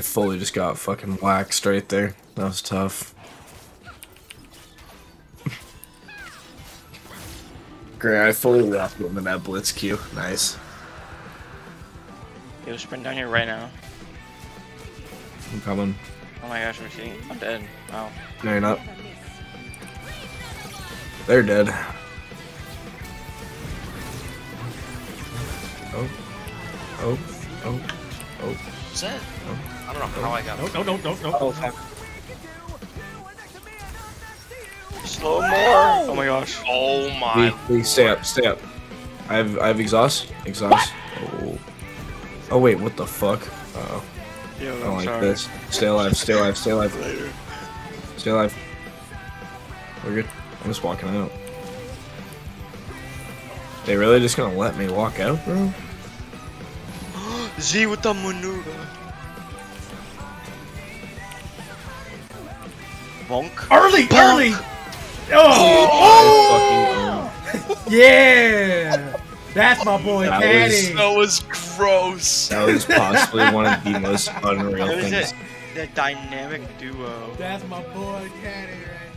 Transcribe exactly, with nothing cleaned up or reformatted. I fully just got fucking waxed right there. That was tough. Great, I fully lost him in that blitz queue. Nice. Yo, sprint down here right now. I'm coming. Oh my gosh, we're seeing. I'm dead. Wow. No, you're not. They're dead. Oh. Oh. Oh. Oh. What's that? Oh. I don't know oh. how I got it. No, no, no, no, no. Oh, fuck. Slow more. Oh my gosh. Oh my. Please, please stay up, stay up. I have, I have exhaust. Exhaust. What? Oh. Oh, wait, what the fuck? Uh-oh. Yo, I don't like sorry. this. Stay alive, stay alive, stay alive. Later. Stay alive. We're good. I'm just walking out. They really just gonna let me walk out, bro? Z with the maneuver. Bonk. Early, early! Oh! Oh! Yeah! That's my boy, that Patty! Was, that was gross! That was possibly one of the most unreal things. That, that dynamic duo. That's my boy, Patty, right?